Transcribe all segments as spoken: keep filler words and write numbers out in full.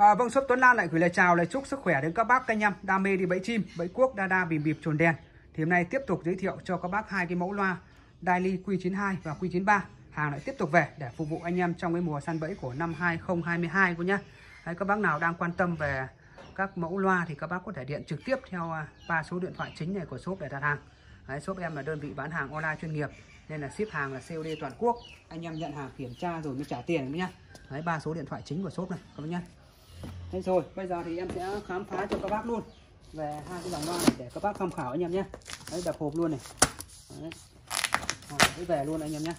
À, vâng, shop Tuấn Lan lại gửi lời chào, lời chúc sức khỏe đến các bác, các anh em đam mê đi bẫy chim, bẫy cuốc, đa đa, bìm bịp, chồn đen. Thì hôm nay tiếp tục giới thiệu cho các bác hai cái mẫu loa Daile Q chín hai và Q chín ba. Hàng lại tiếp tục về để phục vụ anh em trong cái mùa săn bẫy của năm hai không hai hai cô nhá. Đấy, các bác nào đang quan tâm về các mẫu loa thì các bác có thể điện trực tiếp theo ba số điện thoại chính này của shop để đặt hàng. Đấy, shop em là đơn vị bán hàng online chuyên nghiệp nên là ship hàng là xê ô đê toàn quốc. Anh em nhận hàng kiểm tra rồi mới trả tiền nhá. Đấy, ba số điện thoại chính của shop này các bác nhá. Thế rồi, bây giờ thì em sẽ khám phá cho các bác luôn về hai cái dòng loa này để các bác tham khảo anh em nhé. Đấy, đập hộp luôn này. Đấy. Đấy, về luôn anh em nhé.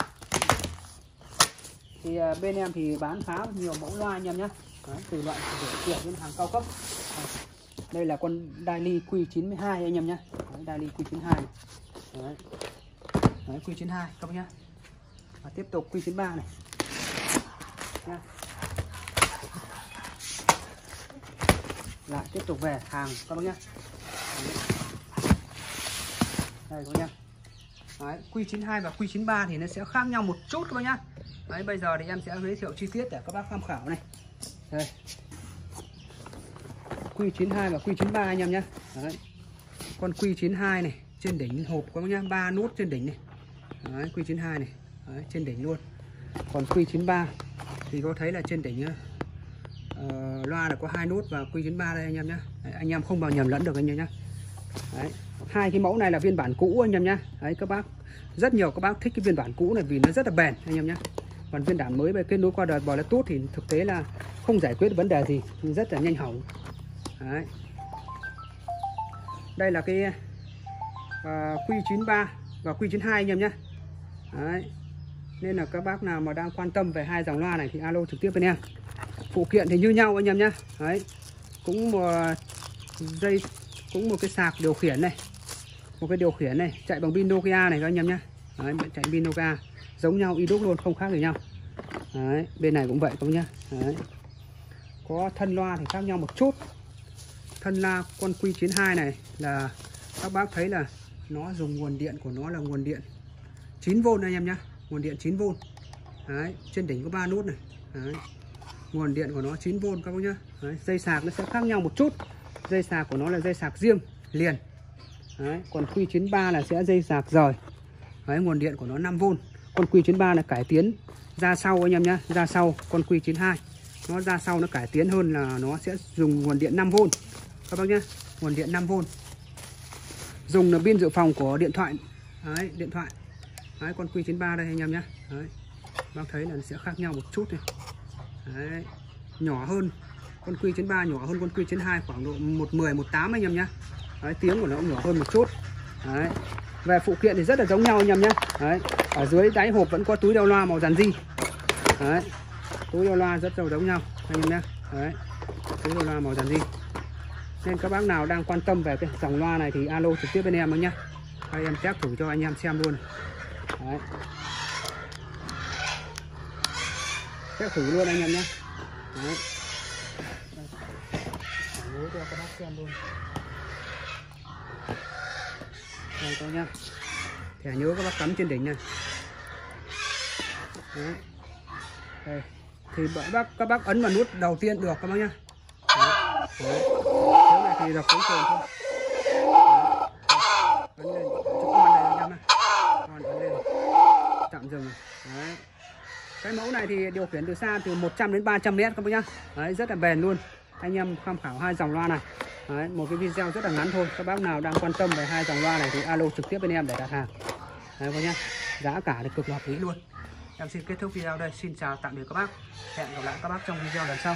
Thì bên em thì bán khá nhiều mẫu loa anh em nhé. Đấy, từ loại rẻ đến hàng cao cấp. Đây là con Daile Q chín hai anh em nhé. Đấy, Daile Q chín hai này. Đấy. Đấy, Q chín hai các bác nhé. Và tiếp tục Q chín ba này. Nha. Lại tiếp tục về hàng các bác nhé. Đây các bác nhé. Đấy, Q chín hai và Q chín ba thì nó sẽ khác nhau một chút các bác nhé. Đấy, bây giờ thì em sẽ giới thiệu chi tiết để các bác tham khảo này. Đây. Q chín hai và Q chín ba anh em nhé. Đấy. Con Q chín hai này trên đỉnh hộp các bác nhé, ba nút trên đỉnh này. Đấy, Q chín hai này. Đấy, trên đỉnh luôn. Còn Q chín ba thì có thấy là trên đỉnh nhá. Uh, loa là có hai nút và Q chín ba đây anh em nhé. Anh em không vào nhầm lẫn được anh em nhé. Hai cái mẫu này là phiên bản cũ anh em nhé. Đấy, các bác rất nhiều các bác thích cái phiên bản cũ này vì nó rất là bền anh em nhé. Còn phiên bản mới về kết nối qua đời Bluetooth thì thực tế là không giải quyết vấn đề gì, rất là nhanh hỏng. Đấy. Đây là cái uh, Q chín ba và Q chín hai anh em nhé. Đấy. Nên là các bác nào mà đang quan tâm về hai dòng loa này thì alo trực tiếp với em. Phụ kiện thì như nhau anh em nhé. Đấy. Cũng một dây, cũng một cái sạc điều khiển này. Một cái điều khiển này, chạy bằng pin Nokia này các anh em nhé. Đấy, chạy pin Nokia, giống nhau y đúc luôn, không khác gì nhau. Đấy, bên này cũng vậy các bác nhé. Đấy. Có thân loa thì khác nhau một chút. Thân loa con Q chín hai này là các bác thấy là nó dùng nguồn điện của nó là nguồn điện chín vôn anh em nhé. Nguồn điện chín vôn. Đấy, trên đỉnh có ba nút này. Đấy. Nguồn điện của nó chín vôn các bác nhá. Đấy, dây sạc nó sẽ khác nhau một chút. Dây sạc của nó là dây sạc riêng liền. Đấy, còn Q chín ba là sẽ dây sạc rời. Đấy, nguồn điện của nó năm vôn. Con Q chín ba là cải tiến ra sau anh em nhá, ra sau. Con Q chín hai nó ra sau, nó cải tiến hơn là nó sẽ dùng nguồn điện năm vôn các bác nhá. Nguồn điện năm vôn. Dùng là pin dự phòng của điện thoại. Đấy, điện thoại. Đấy, con Q chín ba đây anh em nhá. Đấy. Bác thấy là nó sẽ khác nhau một chút này. Đấy, nhỏ hơn con Q chín ba, nhỏ hơn con Q chín hai khoảng độ một mười, một tám anh em nhé. Đấy, tiếng của nó cũng nhỏ hơn một chút. Đấy. Về phụ kiện thì rất là giống nhau anh em nhé. Đấy. Ở dưới đáy hộp vẫn có túi đeo loa màu rắn di. Đấy. Túi đeo loa rất là giống nhau anh em nhé. Đấy. Túi đeo loa màu rắn di. Nên các bác nào đang quan tâm về cái dòng loa này thì alo trực tiếp bên em anh nhé. Đây, em test thử cho anh em xem luôn. Đấy. Test thử luôn anh em nhé. Đấy. Đấy, cho các bác xem luôn. Đây các bác nhá. Thẻ nhớ các bác cắm trên đỉnh này. Đấy. Đây. Thì bác, các bác ấn vào nút đầu tiên được các bác nhá. Đấy. Đấy. Thế này thì đọc cuối cùng thôi. Đấy. Ấn lên. Chụp con này anh em này. Còn ấn lên. Tạm dừng này. Đấy. Cái mẫu này thì điều khiển từ xa từ một trăm đến ba trăm mét các bác nhá. Đấy, rất là bền luôn. Anh em tham khảo hai dòng loa này. Đấy, một cái video rất là ngắn thôi. Các bác nào đang quan tâm về hai dòng loa này thì alo trực tiếp bên em để đặt hàng. Đấy các bác nhá. Giá cả thì cực hợp lý luôn. Em xin kết thúc video đây. Xin chào tạm biệt các bác. Hẹn gặp lại các bác trong video lần sau.